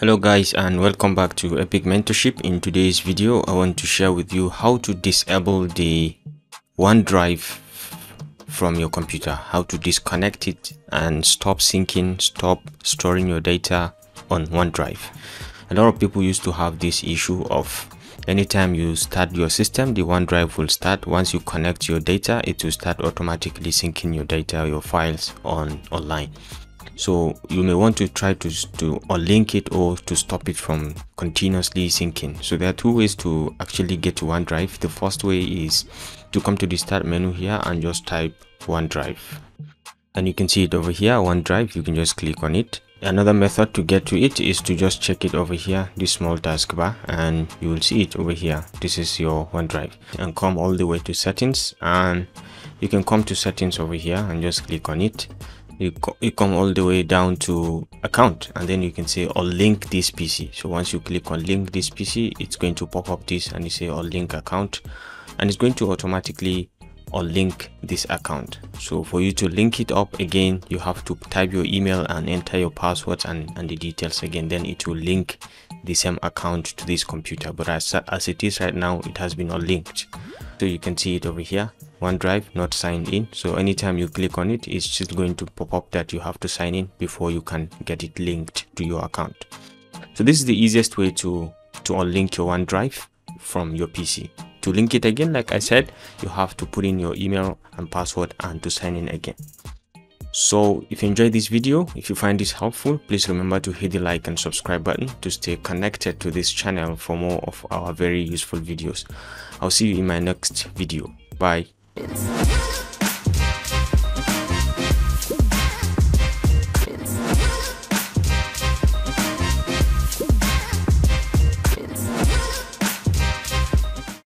Hello guys, and welcome back to Epic Mentorship. In today's video I want to share with you how to disable the OneDrive from your computer, how to disconnect it and stop syncing, stop storing your data on OneDrive. A lot of people used to have this issue of anytime you start your system, the OneDrive will start. Once you connect your data, it will start automatically syncing your data, your files online. So you may want to try to unlink it or to stop it from continuously syncing. So there are two ways to actually get to OneDrive. The first way is to come to the start menu here and just type OneDrive. And you can see it over here, OneDrive, you can just click on it. Another method to get to it is to just check it over here, this small taskbar, and you will see it over here. This is your OneDrive. And come all the way to settings, and you can come to settings over here and just click on it. You come all the way down to account, and then you can say unlink this PC. So once you click on link this PC, it's going to pop up this and you say unlink account, and it's going to automatically unlink this account. So for you to link it up again, you have to type your email and enter your passwords and the details again. Then it will link the same account to this computer, but as it is right now, it has been unlinked. So you can see it over here, OneDrive not signed in. So anytime you click on it, it's just going to pop up that you have to sign in before you can get it linked to your account. So this is the easiest way to unlink your OneDrive from your PC. To link it again, like I said, you have to put in your email and password and to sign in again. So if you enjoyed this video, if you find this helpful, please remember to hit the like and subscribe button to stay connected to this channel for more of our very useful videos. I'll see you in my next video. Bye.